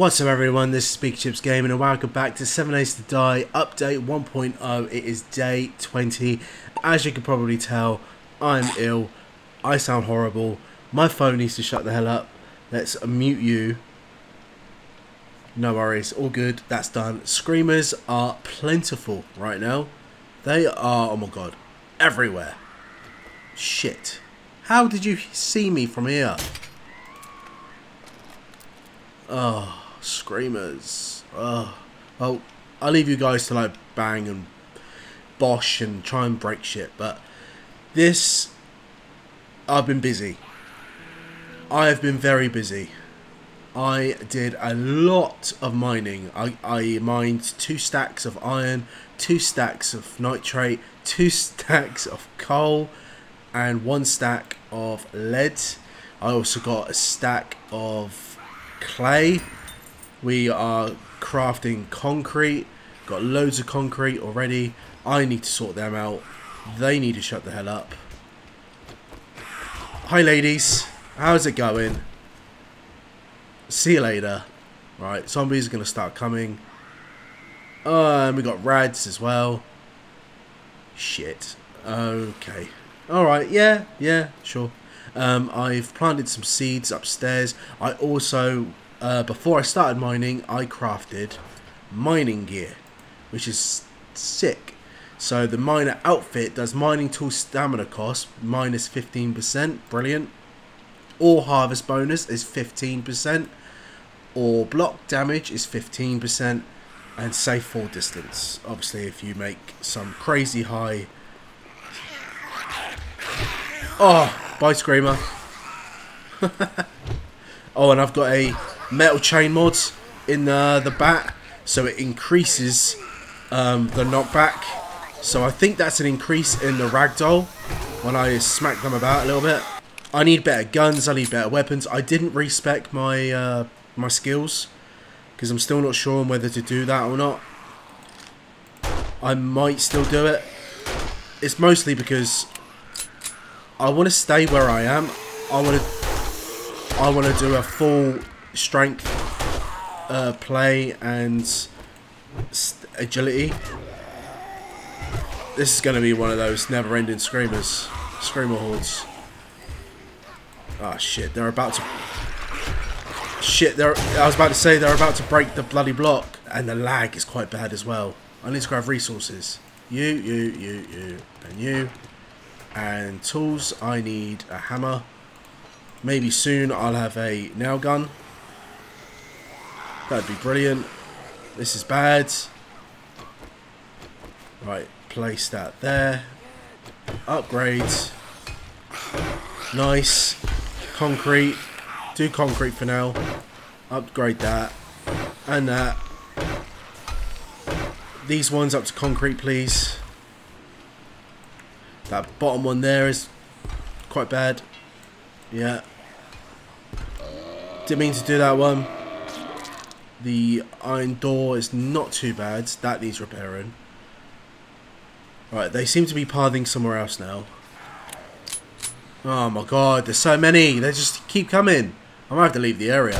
What's up everyone, this is SpeakerChips Gaming and welcome back to 7 Days to Die update 1.0. It is day 20. As you can probably tell, I'm ill, I sound horrible, my phone needs to shut the hell up. Let's unmute you. No worries, all good, that's done. Screamers are plentiful right now. They are, oh my god, everywhere. Shit. How did you see me from here? Oh. Screamers. Oh, well, I'll leave you guys to like bang and bosh and try and break shit, but this, I've been busy. I have been very busy. I did a lot of mining. I mined 2 stacks of iron, 2 stacks of nitrate, 2 stacks of coal, and 1 stack of lead. I also got a stack of clay. We are crafting concrete. Got loads of concrete already. I need to sort them out. They need to shut the hell up. Hi ladies. How's it going? See you later. Right, zombies are going to start coming. And we got RADS as well. Shit. Okay. Alright, yeah, sure. I've planted some seeds upstairs. I also... before I started mining, I crafted mining gear, which is sick. So the miner outfit does mining tool stamina cost minus 15%, brilliant. Ore harvest bonus is 15%, ore block damage is 15%, and safe fall distance. Obviously, if you make some crazy high... Oh, bye Screamer. Oh, and I've got a... metal chain mods in the bat, so it increases the knockback. So I think that's an increase in the ragdoll when I smack them about a little bit. I need better guns, I need better weapons. I didn't respec my my skills because I'm still not sure on whether to do that or not. I might still do it. It's mostly because I want to stay where I am. I want to do a full strength play and agility. This is going to be one of those never-ending screamer hordes. Ah, oh, shit, they're about to... Shit, I was about to say they're about to break the bloody block, and the lag is quite bad as well. I need to grab resources. You, and tools. I need a hammer. Maybe soon I'll have a nail gun. That'd be brilliant. This is bad. Right, place that there. Upgrades. Nice. Concrete. Do concrete for now. Upgrade that. And that. These ones up to concrete, please. That bottom one there is quite bad. Yeah. Didn't mean to do that one. The iron door is not too bad. That needs repairing. Right, they seem to be pathing somewhere else now. Oh my god, there's so many. They just keep coming. I might have to leave the area.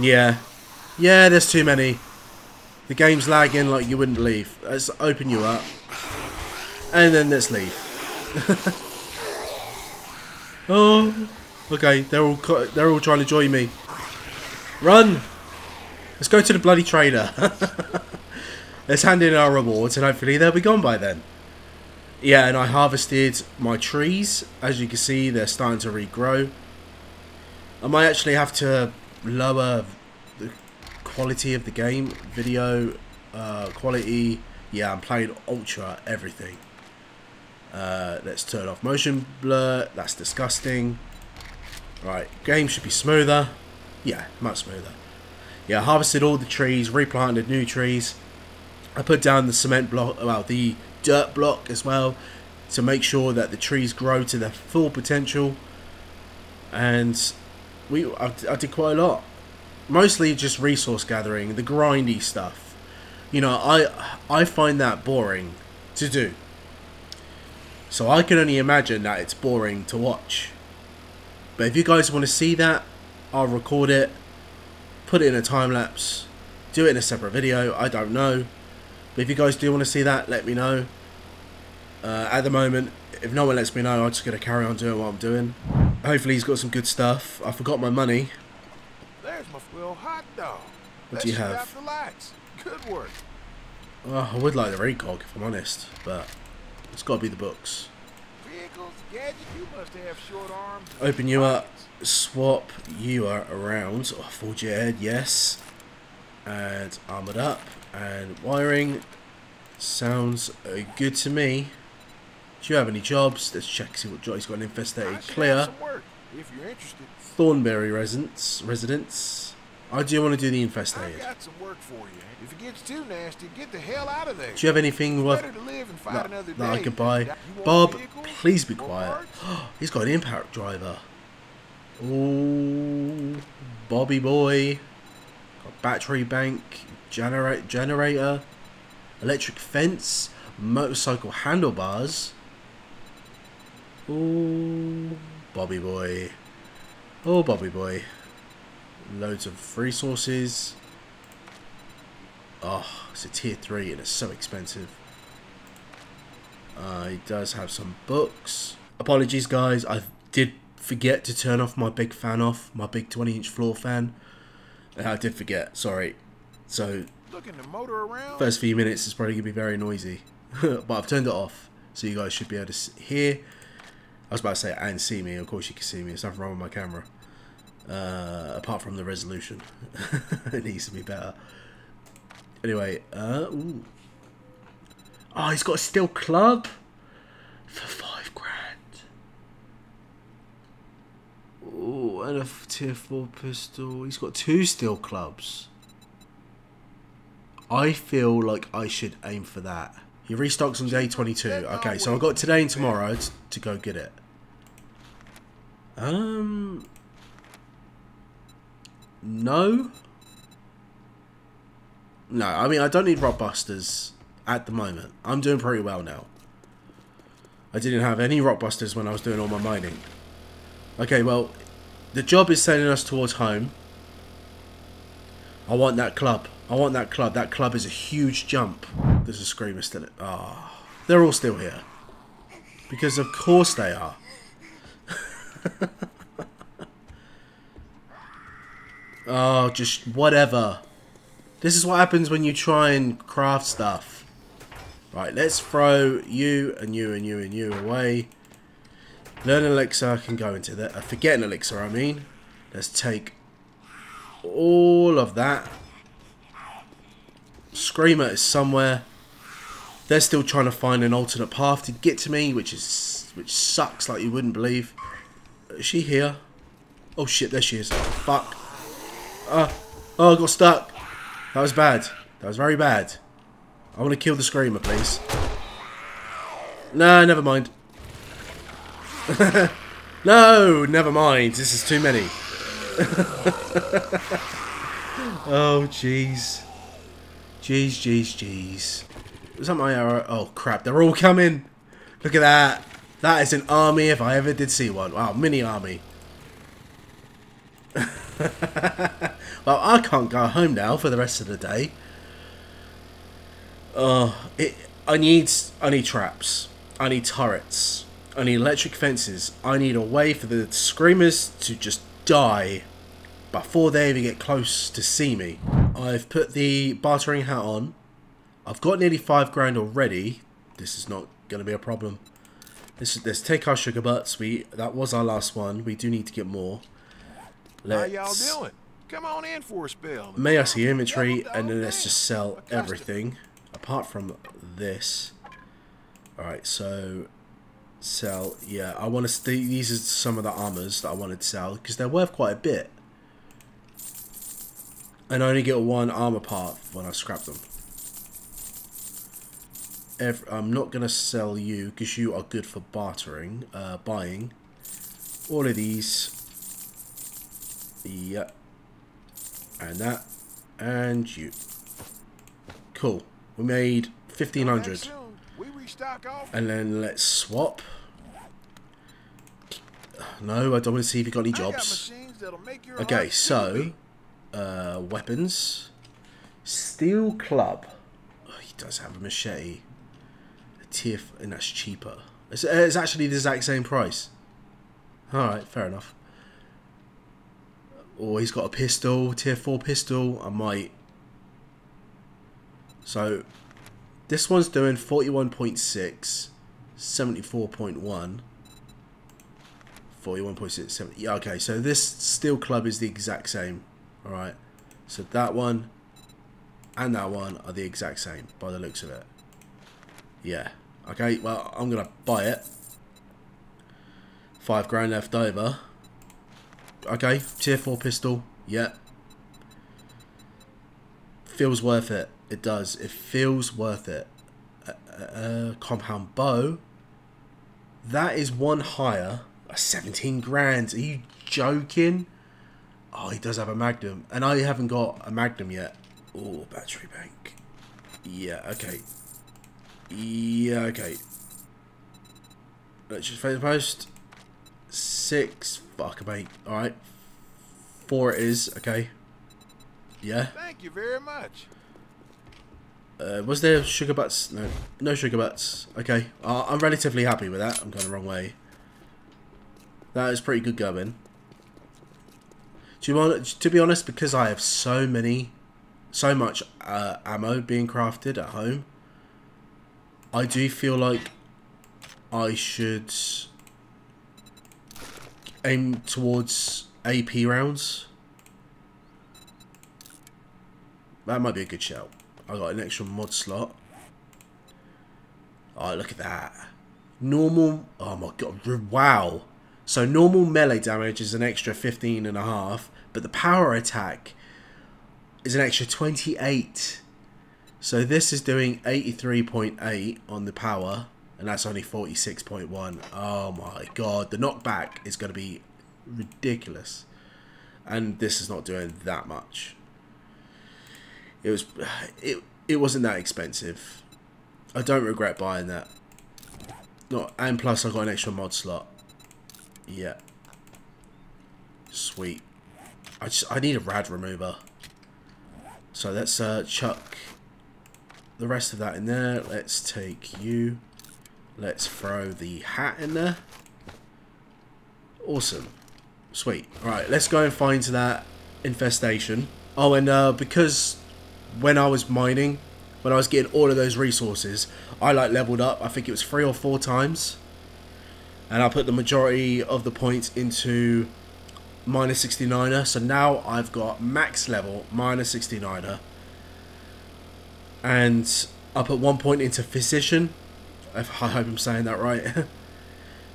Yeah, there's too many. The game's lagging like you wouldn't believe. Let's open you up. And then let's leave. Oh... Okay, they're all trying to join me. Run! Let's go to the bloody trader. Let's hand in our rewards and hopefully they'll be gone by then. Yeah, and I harvested my trees. As you can see, they're starting to regrow. I might actually have to lower the quality of the game. Video, quality. Yeah, I'm playing ultra everything. Let's turn off motion blur. That's disgusting. Right, game should be smoother. Yeah, much smoother. Yeah, I harvested all the trees, replanted new trees. I put down the cement block, well, the dirt block as well, to make sure that the trees grow to their full potential. And I did quite a lot. Mostly just resource gathering, the grindy stuff. You know, I find that boring to do. So I can only imagine that it's boring to watch. But if you guys want to see that, I'll record it, put it in a time lapse, do it in a separate video, I don't know. But if you guys do want to see that, let me know. At the moment, if no one lets me know, I'm just going to carry on doing what I'm doing. Hopefully he's got some good stuff. I forgot my money. There's my real hot dog. What do you have? Good work. Oh, I would like the recog, if I'm honest, but it's got to be the books. Vehicles, gadget, you must have short arms. Open you up, swap you around. Oh, forge your head, yes. And armoured up, and wiring. Sounds good to me. Do you have any jobs? Let's check, see what job he's got. An infestated clear. If you're interested. Thornberry residence. I do want to do the infestated. I got some work for you. If it gets too nasty, get the hell out of there. Do you have anything worth that I could buy? Bob, please be quiet. He's got an impact driver. Ooh, Bobby boy. Got battery bank, generator, electric fence, motorcycle handlebars. Ooh, Bobby boy. Oh, Bobby boy. Loads of resources. Oh, it's a tier 3 and it's so expensive. He does have some books. Apologies guys, I did forget to turn off my big fan off, my big 20-inch floor fan. I did forget, sorry. So, first few minutes is probably going to be very noisy. But I've turned it off, so you guys should be able to hear. I was about to say, and see me, of course you can see me, there's nothing wrong with my camera. Apart from the resolution. It needs to be better. Anyway, ooh. Oh, he's got a steel club for 5 grand. Ooh, and a tier 4 pistol. He's got 2 steel clubs. I feel like I should aim for that. He restocks on day 22. Okay, so I've got today and tomorrow to go get it. No. No, I mean, I don't need Rockbusters at the moment. I'm doing pretty well now. I didn't have any Rockbusters when I was doing all my mining. Okay, well, the job is sending us towards home. I want that club. I want that club. That club is a huge jump. There's a screamer still. Ah, oh, they're all still here. Because of course they are. Oh, just whatever. This is what happens when you try and craft stuff. Right, let's throw you and you and you and you away. Learn an elixir, I can go into that. Forget an elixir, I mean. Let's take all of that. Screamer is somewhere. They're still trying to find an alternate path to get to me, which sucks like you wouldn't believe. Is she here? Oh shit, there she is. Oh, fuck. Oh, I got stuck. That was bad. That was very bad. I want to kill the screamer, please. No, never mind. No, never mind. This is too many. Oh, jeez. Jeez, jeez, jeez. Was that my arrow? Oh, crap. They're all coming. Look at that. That is an army if I ever did see one. Wow, mini army. Well, I can't go home now for the rest of the day. I need traps. I need turrets. I need electric fences. I need a way for the screamers to just die before they even get close to see me. I've put the bartering hat on. I've got nearly 5 grand already. This is not going to be a problem. Let's take our sugar butts. That was our last one. We do need to get more. Let's, how y'all doing? Come on in for a spell. May I see inventory, and then let's just sell everything apart from this. All right, so sell. Yeah, I want to. These are some of the armors that I wanted to sell because they're worth quite a bit, and I only get 1 armor part when I scrap them. I'm not gonna sell you because you are good for bartering, buying. All of these. Yeah, and that, and you. Cool. We made 1,500, and then let's swap. No, I don't want to see if you got any jobs. Okay, so weapons. Steel club. Oh, he does have a machete. A tier, and that's cheaper. It's actually the exact same price. Alright, fair enough. Oh, he's got a pistol, tier 4 pistol. I might. So, this one's doing 41.6, 74.1, 41.6, 70. Yeah, okay, so this steel club is the exact same. Alright, so that one and that one are the exact same by the looks of it. Yeah, okay, well, I'm going to buy it. 5 grand left over. Okay, tier 4 pistol. Yeah. Feels worth it. It does. It feels worth it. Compound bow. That is one higher. 17 grand. Are you joking? Oh, he does have a magnum. And I haven't got a magnum yet. Oh, battery bank. Yeah, okay. Yeah, okay. Let's just face the post. 6. Fuck, mate. Alright. 4 it is. Okay. Yeah. Thank you very much. Was there sugar butts? No. No sugar butts. Okay. I'm relatively happy with that. I'm going the wrong way. That is pretty good going. Do you want, to be honest, because I have so many, so much ammo being crafted at home, I do feel like I should aim towards AP rounds. That might be a good shout. I got an extra mod slot. Oh, look at that. Normal. Oh my god. Wow. So normal melee damage is an extra 15.5, but the power attack is an extra 28. So this is doing 83.8 on the power. And that's only 46.1. Oh my god. The knockback is going to be ridiculous. And this is not doing that much. It was, it wasn't that expensive. I don't regret buying that. Not, and plus I got an extra mod slot. Yeah. Sweet. I need a rad remover. So let's chuck the rest of that in there. Let's take you. Let's throw the hat in there. Awesome. Sweet. Alright, let's go and find that infestation. Oh, and because when I was mining, when I was getting all of those resources, I like leveled up. I think it was 3 or 4 times. And I put the majority of the points into Miner 69er. So now I've got max level Miner 69er. And I put 1 point into Physician. I hope I'm saying that right.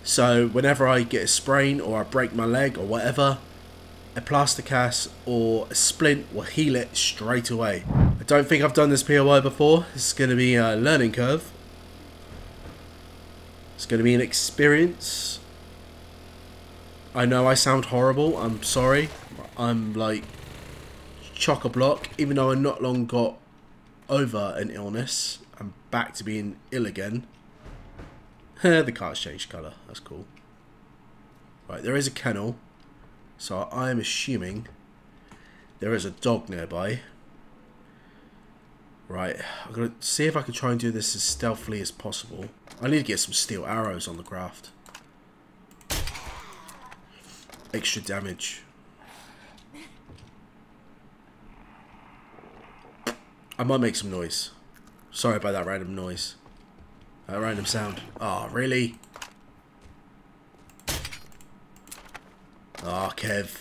So whenever I get a sprain or I break my leg or whatever, a plaster cast or a splint will heal it straight away. I don't think I've done this POI before. This is going to be a learning curve. It's going to be an experience. I know I sound horrible. I'm sorry. I'm like chock-a-block. Even though I not long got over an illness, I'm back to being ill again. The car's changed colour. That's cool. Right, there is a kennel. So I'm assuming there is a dog nearby. Right, I'm going to see if I can try and do this as stealthily as possible. I need to get some steel arrows on the craft. Extra damage. I might make some noise. Sorry about that random noise. That random sound. Oh, really? Ah, oh, Kev.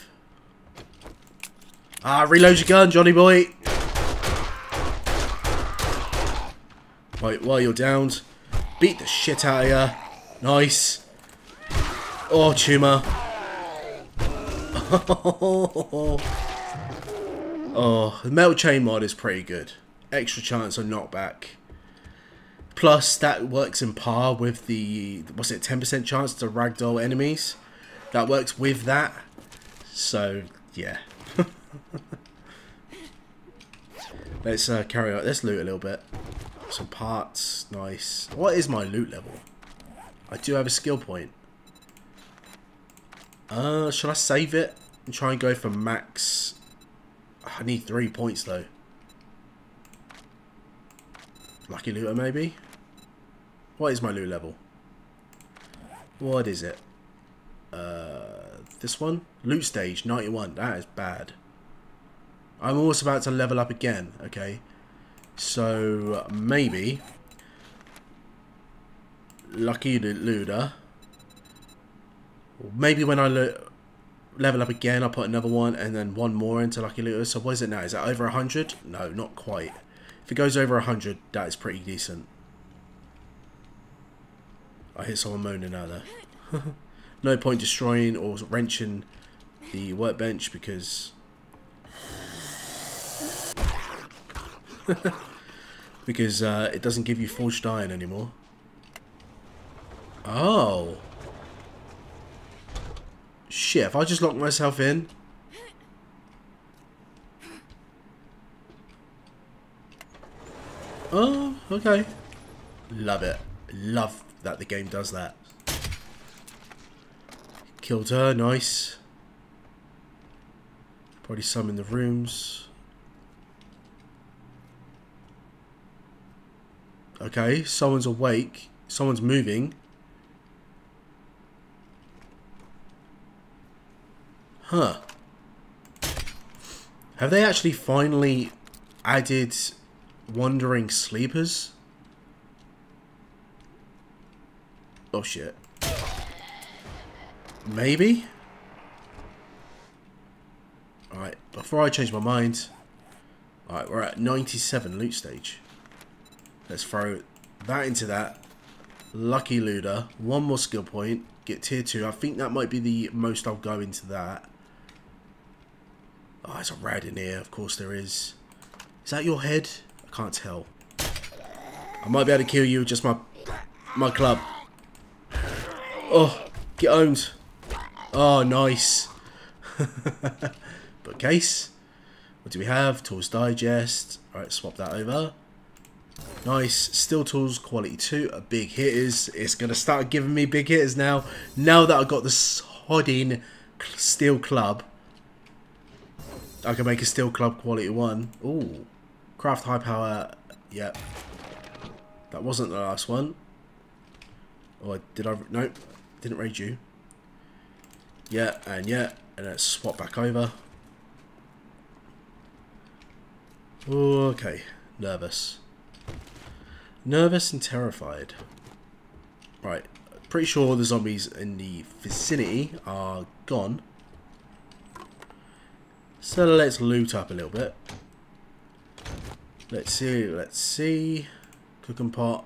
Ah, reload your gun, Johnny boy. Right, while you're downed, beat the shit out of ya. Nice. Oh, tumor. Oh, the metal chain mod is pretty good. Extra chance on knockback. Plus, that works in par with the, what's it, 10% chance to ragdoll enemies. That works with that. So, yeah. Let's carry on. Let's loot a little bit. Some parts. Nice. What is my loot level? I do have a skill point. Should I save it? and try and go for max. I need 3 points though. Lucky looter maybe? What is my loot level? What is it? This one? Loot stage 91. That is bad. I'm almost about to level up again. Okay. So maybe lucky looter. Maybe when I level up again, I'll put another one and then one more into lucky looter. So what is it now? Is that over 100? No, not quite. If it goes over 100, that is pretty decent. I hear someone moaning out there. No point destroying or wrenching the workbench because it doesn't give you forged iron anymore. Oh shit! If I just lock myself in, oh okay, love it. Love that the game does that. Killed her, nice. Probably some in the rooms. Okay, someone's awake. Someone's moving. Huh. Have they actually finally added wandering sleepers? Oh shit. Maybe? Alright, before I change my mind. Alright, we're at 97 loot stage. Let's throw that into that. Lucky looter. One more skill point. Get tier 2. I think that might be the most I'll go into that. Oh, there's a rad in here. Of course there is. Is that your head? I can't tell. I might be able to kill you with just my club. Oh, get owned. Oh, nice. Bookcase. What do we have? Tools Digest. Alright, swap that over. Nice. Steel Tools Quality 2. A big hitters. It's going to start giving me big hitters now. Now that I've got the sodding Steel Club. I can make a Steel Club Quality 1. Ooh. Craft High Power. Yep. That wasn't the last one. Or did I? Nope. Didn't raid you. Yeah, and let's swap back over. Okay, nervous. Nervous and terrified. Right, pretty sure the zombies in the vicinity are gone. So let's loot up a little bit. Let's see. Cooking pot.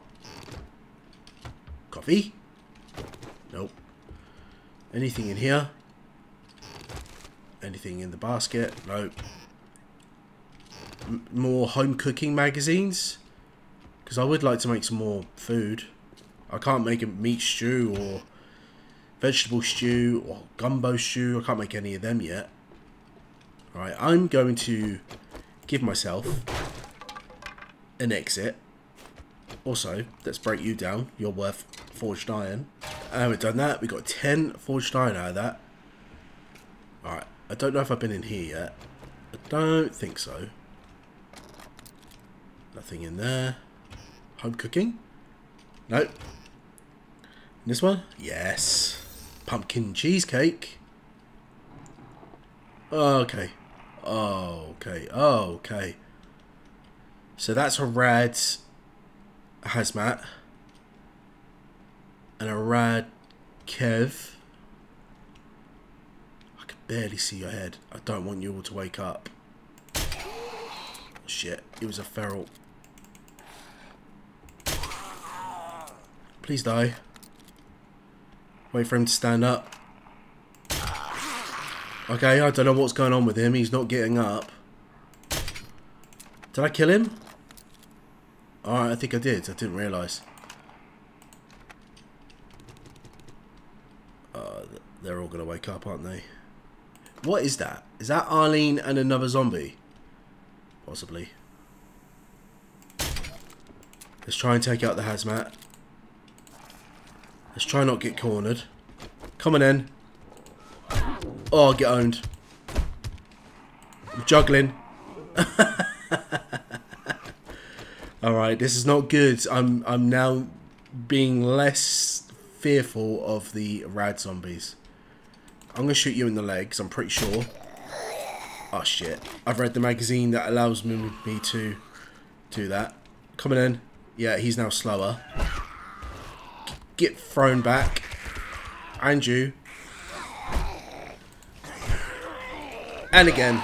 Coffee? Nope. Anything in here? Anything in the basket? Nope. More home cooking magazines? Because I would like to make some more food. I can't make a meat stew or vegetable stew or gumbo stew. I can't make any of them yet. Alright, I'm going to give myself an exit. Also, let's break you down. You're worth forged iron. And we've done that. We got 10 forged iron out of that. Alright, I don't know if I've been in here yet. I don't think so. Nothing in there. Home cooking? Nope. And this one? Yes. Pumpkin cheesecake. Okay. Okay. So that's a RADS hazmat and a rad kev. I can barely see your head. I don't want you all to wake up. Shit, it was a feral. Please die. Wait for him to stand up. Okay, I don't know what's going on with him. He's not getting up. Did I kill him? Alright, I think I did. I didn't realise. They're all going to wake up, aren't they? What is that? Is that Arlene and another zombie? Possibly. Let's try and take out the hazmat. Let's try not to get cornered. Come on in. Oh, get owned. I'm juggling. Alright, this is not good. I'm now being less fearful of the rad zombies. I'm going to shoot you in the legs, I'm pretty sure. Oh shit. I've read the magazine that allows me to do that. Coming in. Yeah, he's now slower. Get thrown back. And you. And again.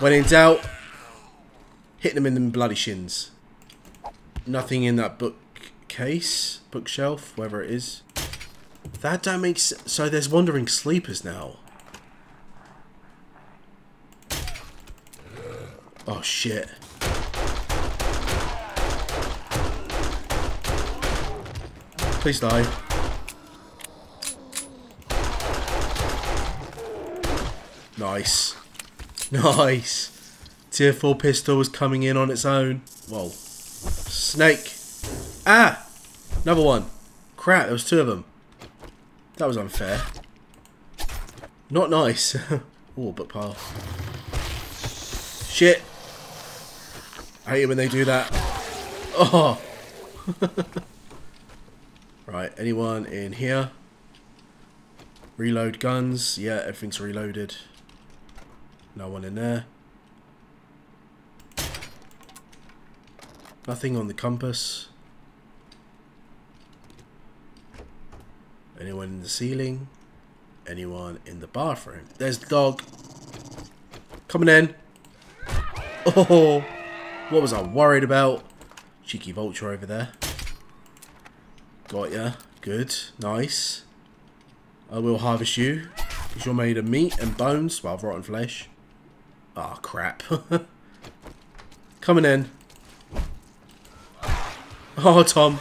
When in doubt, hit them in the bloody shins. Nothing in that bookcase, bookshelf, wherever it is. That don't make sense. So there's wandering sleepers now. Oh shit. Please die. Nice. Nice. Tier 4 pistol was coming in on its own. Whoa. Snake. Ah! Another one. Crap, there was two of them. That was unfair. Not nice. Oh, but pal. Shit. I hate it when they do that. Oh. Right, anyone in here? Reload guns. Yeah, everything's reloaded. No one in there. Nothing on the compass. Anyone in the ceiling? Anyone in the bathroom? There's the dog. Coming in. Oh, what was I worried about? Cheeky vulture over there. Got ya. Good. Nice. I will harvest you. Because you're made of meat and bones. Well, rotten flesh. Ah, oh, crap. Coming in. Oh, Tom.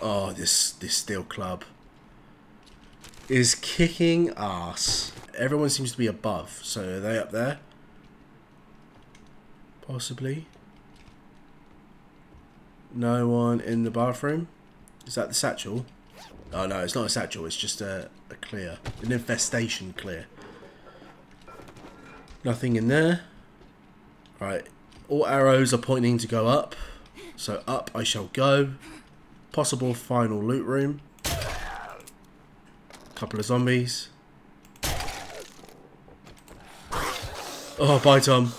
Oh, this steel club is kicking ass. Everyone seems to be above. So are they up there? Possibly. No one in the bathroom. Is that the satchel? Oh no, it's not a satchel. It's just a clear, an infestation clear. Nothing in there. Right. All arrows are pointing to go up. So up I shall go. Possible final loot room. Couple of zombies. Oh, bye, Tom.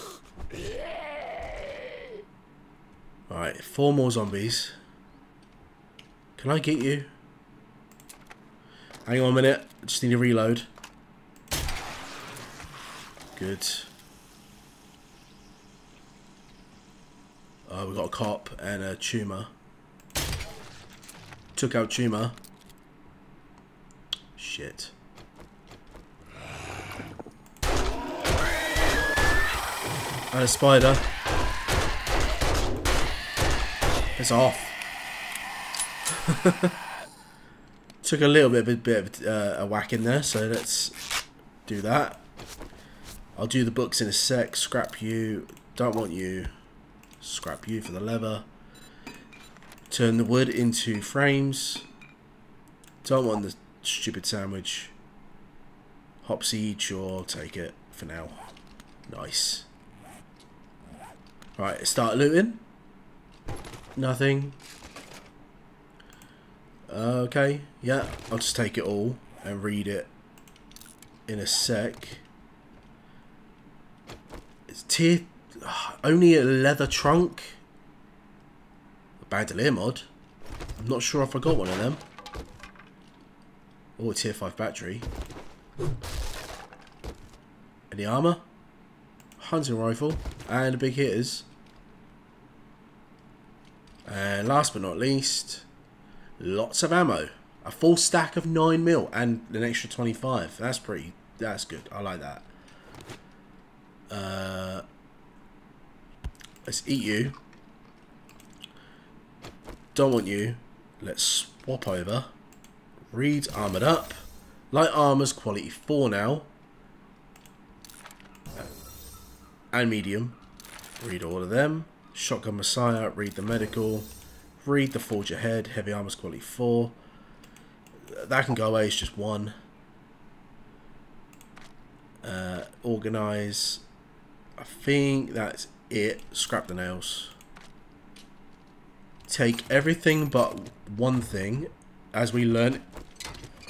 Alright, 4 more zombies. Can I get you? Hang on a minute. I just need to reload. Good. Oh, we got a cop and a tumor. Took out tumor. Shit. And a spider. It's off. Took a little bit of a whack in there, so let's do that. I'll do the books in a sec. Scrap you. Don't want you. Scrap you for the leather. Turn the wood into frames. Don't want the stupid sandwich. Hop seed, sure, take it for now. Nice. Right, start looting. Nothing. Okay, yeah, I'll just take it all and read it in a sec. It's tier... Only a leather trunk? A bandolier mod? I'm not sure if I got one of them. Oh, a tier 5 battery. Any armour? Hunting rifle. And a big hitters. And last but not least, lots of ammo. A full stack of 9mm and an extra 25. That's pretty, that's good. I like that. Let's eat you. Don't want you. Let's swap over. Reed's armoured up. Light armour's quality 4 now. And medium. Read all of them. Shotgun Messiah, read the medical, read the Forge Ahead, heavy armor's quality 4. That can go away, it's just 1. organize. I think that's it. Scrap the nails. Take everything but one thing, as we learned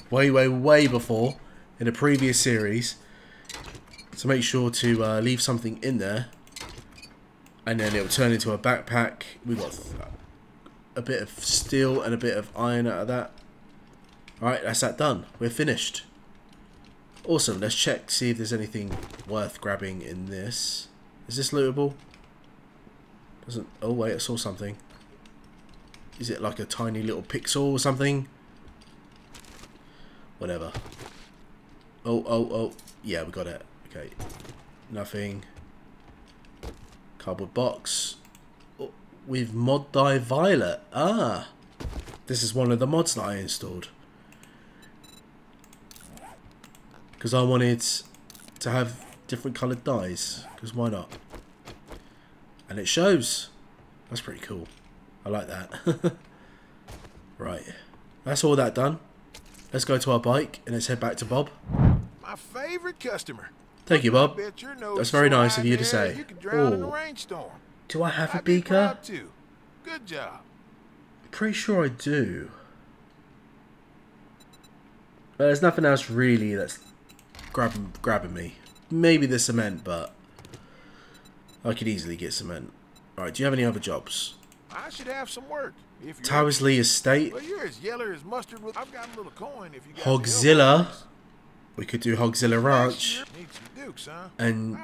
way before in a previous series. So make sure to leave something in there, and then it'll turn into a backpack. We got a bit of steel and a bit of iron out of that. Alright, that's that done. We're finished. Awesome. Let's check to see if there's anything worth grabbing in this. Is this lootable? Doesn't. Oh wait, I saw something. Is it like a tiny little pixel or something? Whatever. Oh. Yeah, we got it. Okay. Nothing. Cardboard box. Oh, with Mod Die Violet. Ah. This is one of the mods that I installed. Because I wanted to have different coloured dyes. Because why not? And it shows. That's pretty cool. I like that. Right. That's all that done. Let's go to our bike and let's head back to Bob. My favourite customer. Thank you, Bob. That's very nice of you to say. Oh. Do I have a beaker? Good job. Pretty sure I do. But there's nothing else really that's grabbing me. Maybe the cement, but I could easily get cement. Alright, do you have any other jobs? I should have some work. Towersley Estate. Well, you're as yeller as mustard with... I've got a little coin if you got Hogzilla. We could do Hogzilla Ranch. Need some dukes, huh? And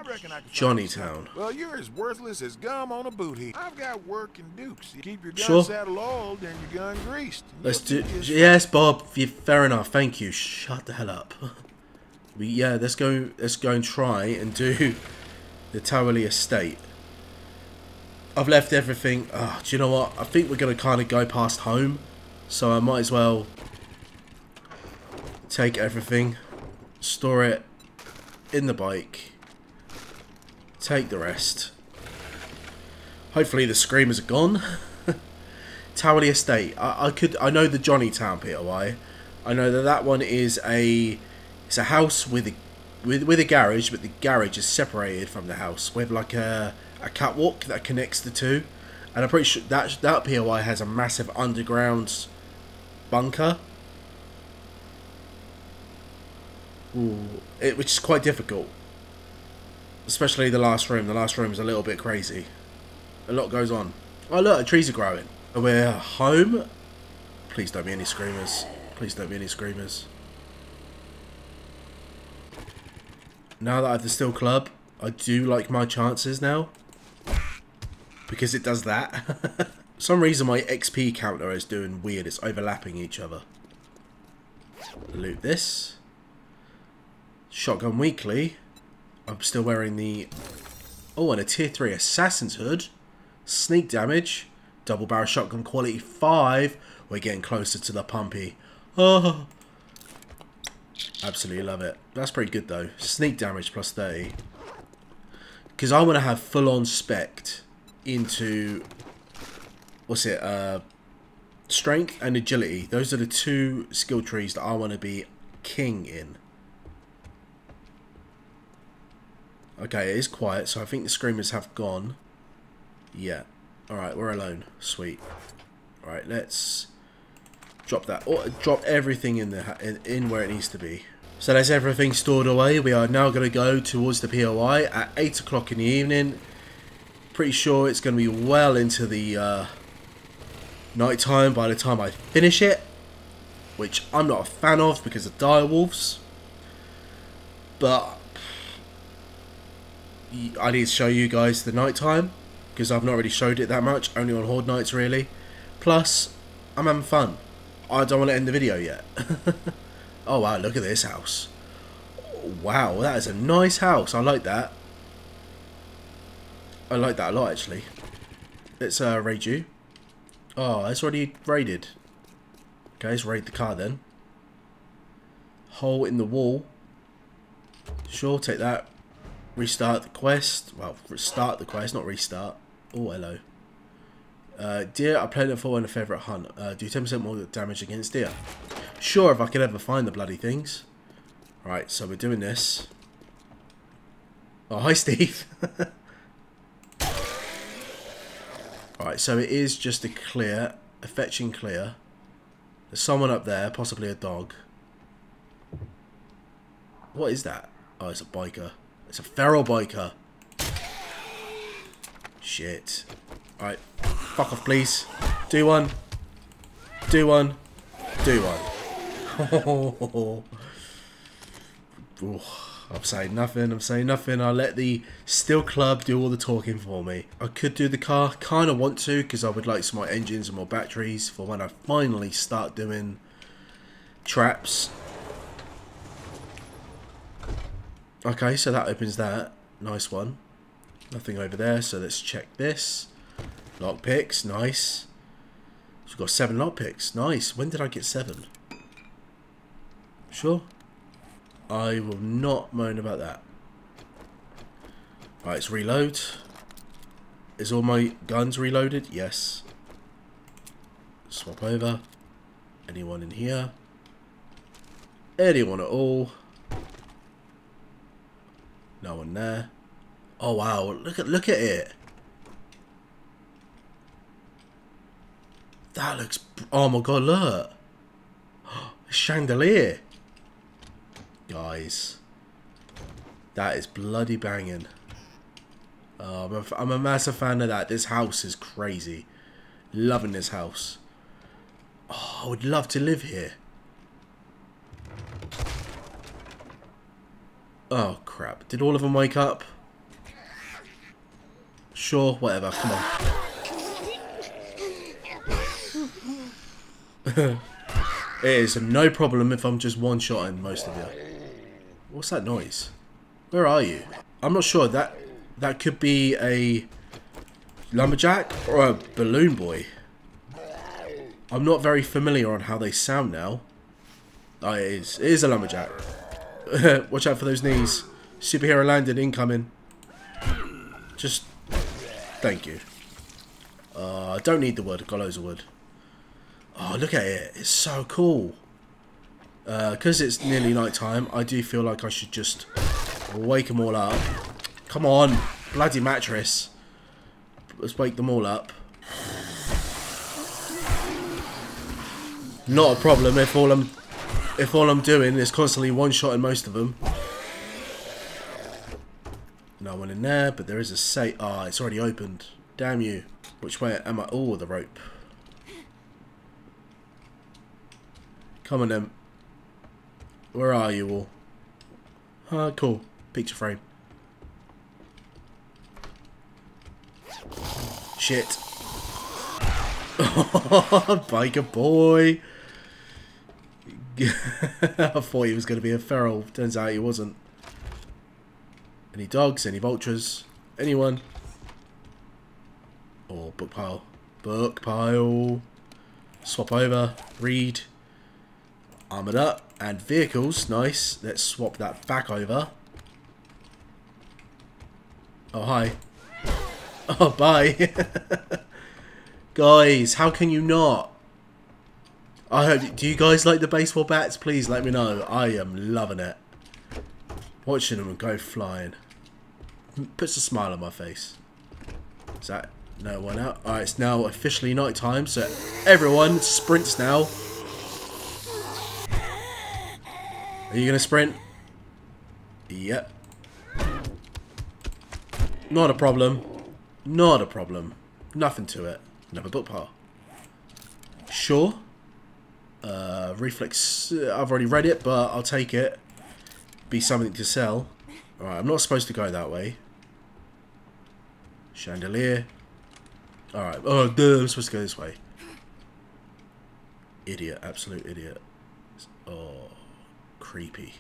Johnny Town. Well, you're as worthless as gum on a booty. I've got work in dukes. You keep your gun saddle oiled and your gun greased. Let's do... Yes, Bob. Fair enough. Thank you. Shut the hell up. Yeah, let's go and try and do the Towersley Estate. I've left everything. Oh, do you know what? I think we're going to kind of go past home. So I might as well take everything. Store it in the bike. Take the rest. Hopefully the screamers are gone. Towersley Estate. I know the Johnny Town POI. I know that one is a... It's a house with a garage, but the garage is separated from the house. We have like a catwalk that connects the two, and I'm pretty sure that POI has a massive underground bunker, which is quite difficult, especially the last room. The last room is a little bit crazy. A lot goes on. Oh look, the trees are growing. We're home. Please don't be any screamers. Please don't be any screamers. Now that I have the steel club, I do like my chances now. Because it does that. For some reason my XP counter is doing weird. It's overlapping each other. Loot this. Shotgun weekly. I'm still wearing the... Oh, and a tier 3 assassin's hood. Sneak damage. Double barrel shotgun quality 5. We're getting closer to the pumpy. Oh. Absolutely love it. That's pretty good though. Sneak damage plus 30. Because I want to have full-on spec'd into... What's it? Strength and agility. Those are the two skill trees that I want to be king in. Okay, it is quiet, so I think the screamers have gone. Yeah. Alright, we're alone. Sweet. Alright, let's... Drop that. Or drop everything in the in where it needs to be. So that's everything stored away. We are now going to go towards the POI at 8 o'clock in the evening. Pretty sure it's going to be well into the night time by the time I finish it, which I'm not a fan of because of dire wolves. But I need to show you guys the night time because I've not really showed it that much, only on Horde nights really. Plus, I'm having fun. I don't want to end the video yet. Oh wow, look at this house. Wow, that is a nice house. I like that. I like that a lot actually. Let's raid you. Oh, it's already raided. Okay, let's raid the car then. Hole in the wall. Sure, take that. Restart the quest. Well, start the quest, not restart. Oh, hello. Deer are plentiful and a favourite hunt. Do 10% more damage against deer. Sure, if I could ever find the bloody things. Right, so we're doing this. Oh, hi, Steve. Alright, so it is just a clear, a fetch and clear. There's someone up there, possibly a dog. What is that? Oh, it's a biker. It's a feral biker. Shit. Alright, fuck off, please. Do one. Do one. Do one. I'm saying nothing, I'm saying nothing. I'll let the Steel Club do all the talking for me. I could do the car, kind of want to, because I would like some more engines and more batteries for when I finally start doing traps. Okay, so that opens that. Nice one. Nothing over there, so let's check this. Lockpicks, nice. So we've got 7 lockpicks, nice. When did I get 7? Sure. I will not moan about that. Alright, let's reload. Is all my guns reloaded? Yes. Swap over. Anyone in here? Anyone at all? No one there. Oh wow, look at it. That looks, oh my god, look. A chandelier. Guys, that is bloody banging. I'm a massive fan of that. This house is crazy. Loving this house. Oh, I would love to live here. Oh, crap. Did all of them wake up? Sure, whatever. Come on. It is no problem if I'm just one-shotting most of you. What's that noise? Where are you? I'm not sure. That could be a lumberjack or a balloon boy. I'm not very familiar on how they sound now. Oh, it is a lumberjack. Watch out for those knees. Superhero landing, incoming. Just thank you. I don't need the wood. I've got loads of wood. Oh, look at it. It's so cool. Because it's nearly night time, I do feel like I should just wake them all up. Come on, bloody mattress. Let's wake them all up. Not a problem if all I'm doing is constantly one-shotting most of them. No one in there, but there is a safe. Ah, oh, it's already opened. Damn you. Which way am I? Oh, the rope. Come on then. Where are you all? Ah, cool. Picture frame. Shit. Biker boy. I thought he was going to be a feral. Turns out he wasn't. Any dogs? Any vultures? Anyone? Oh, book pile. Book pile. Swap over. Read. Armoured up. And vehicles, nice. Let's swap that back over. Oh, hi. Oh, bye. Guys, how can you not? I hope. Do you guys like the baseball bats? Please let me know. I am loving it. Watching them go flying. Puts a smile on my face. Is that no one out? Alright, it's now officially night time, so everyone sprints now. Are you going to sprint? Yep. Not a problem. Not a problem. Nothing to it. Another book pile. Sure. Reflex. I've already read it, but I'll take it. Be something to sell. Alright, I'm not supposed to go that way. Chandelier. Alright. Oh, duh, I'm supposed to go this way. Idiot. Absolute idiot. Oh. Creepy.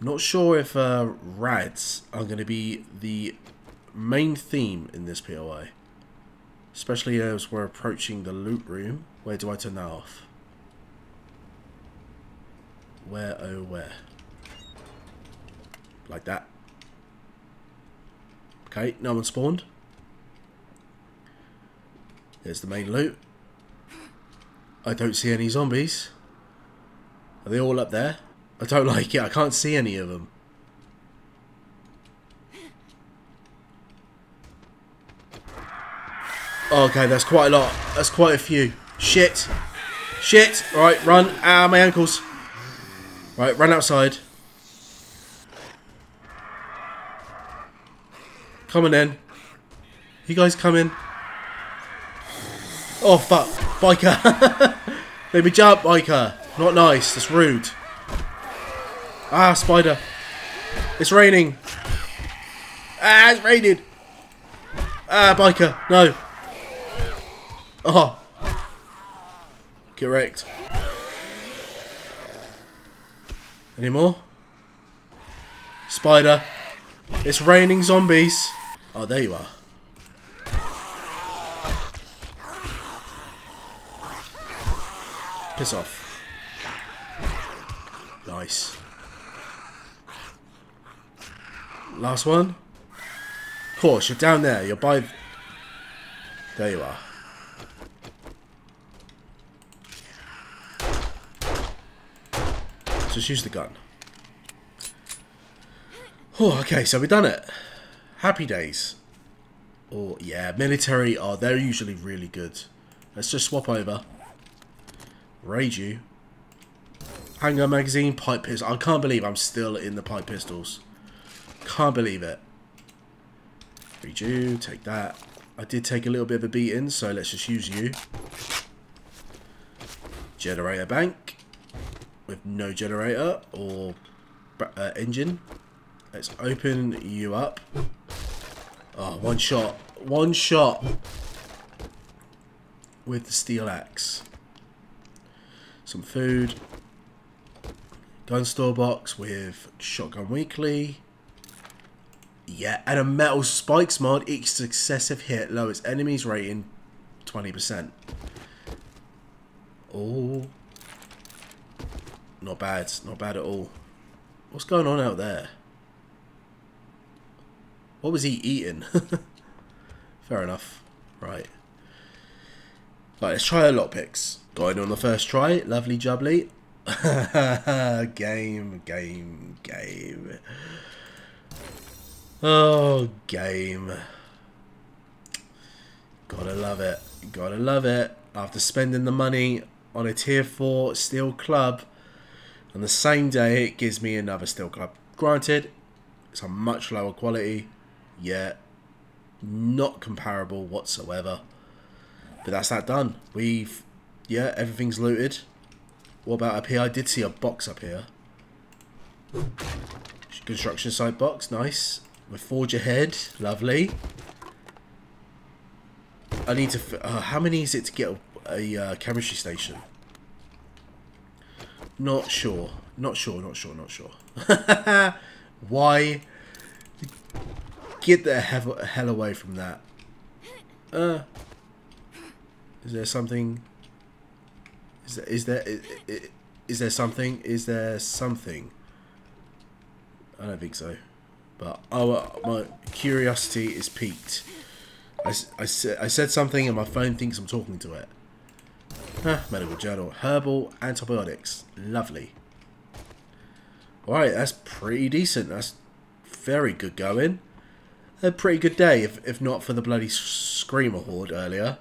Not sure if RADS are going to be the main theme in this POI. Especially as we're approaching the loot room. Where do I turn that off? Where oh where? Like that. Okay, no one spawned. There's the main loot. I don't see any zombies. Are they all up there? I don't like it. I can't see any of them. Okay, that's quite a lot. That's quite a few. Shit. Shit. Alright, run. Ah, my ankles. Right, run outside. Come on then. You guys come in. Oh, fuck. Biker. Let me jump, biker. Not nice. That's rude. Ah, spider. It's raining. Ah, it's raining. Ah, biker. No. Oh. Get wrecked. Any more? Spider. It's raining zombies. Oh, there you are. Piss off. Nice. Last one. Of course, you're down there. You're by... There you are. Just use the gun. Oh, okay, so we've done it. Happy days. Oh, yeah, military. Oh, they're usually really good. Let's just swap over. Raid you. Handgun magazine, pipe pistol. I can't believe I'm still in the pipe pistols. Can't believe it. Raid you, take that. I did take a little bit of a beating, so let's just use you. Generator bank. With no generator or engine. Let's open you up. Oh, one shot. One shot. With the steel axe. Some food. Gun store box with shotgun weekly. Yeah, and a metal spikes mod. Each successive hit lowers enemies rating 20%. Oh... Not bad, not bad at all. What's going on out there? What was he eating? Fair enough. Right. Right, let's try our lockpicks. Going on the first try, lovely jubbly. Game. Oh, game. Gotta love it, gotta love it. After spending the money on a tier 4 steel club, and the same day, it gives me another steel club. Granted, it's a much lower quality, yet not comparable whatsoever. But that's that done. We've, yeah, everything's looted. What about up here? I did see a box up here. Construction site box, nice. With forge ahead, lovely. I need to, how many is it to get a chemistry station? Not sure. Why? Get the hell away from that. Is there something? Is there something? I don't think so. But my curiosity is piqued. I said something and my phone thinks I'm talking to it. Medical journal, herbal antibiotics, lovely. Alright, that's pretty decent. That's very good going. A pretty good day, if not for the bloody screamer horde earlier.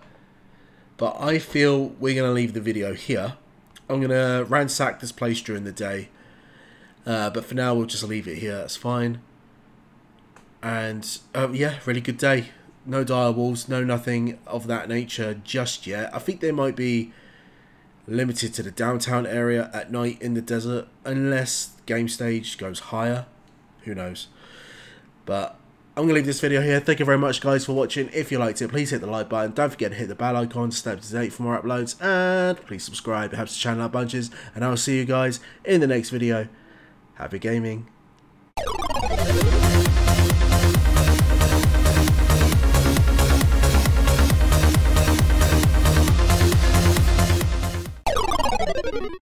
But I feel we're going to leave the video here. I'm going to ransack this place during the day. But for now, we'll just leave it here. That's fine. And yeah, really good day. No direwolves, no nothing of that nature just yet. I think they might be limited to the downtown area at night in the desert, unless game stage goes higher. Who knows? But I'm going to leave this video here. Thank you very much, guys, for watching. If you liked it, please hit the like button. Don't forget to hit the bell icon to stay up to date for more uploads. And please subscribe. It helps the channel out bunches. And I'll see you guys in the next video. Happy gaming.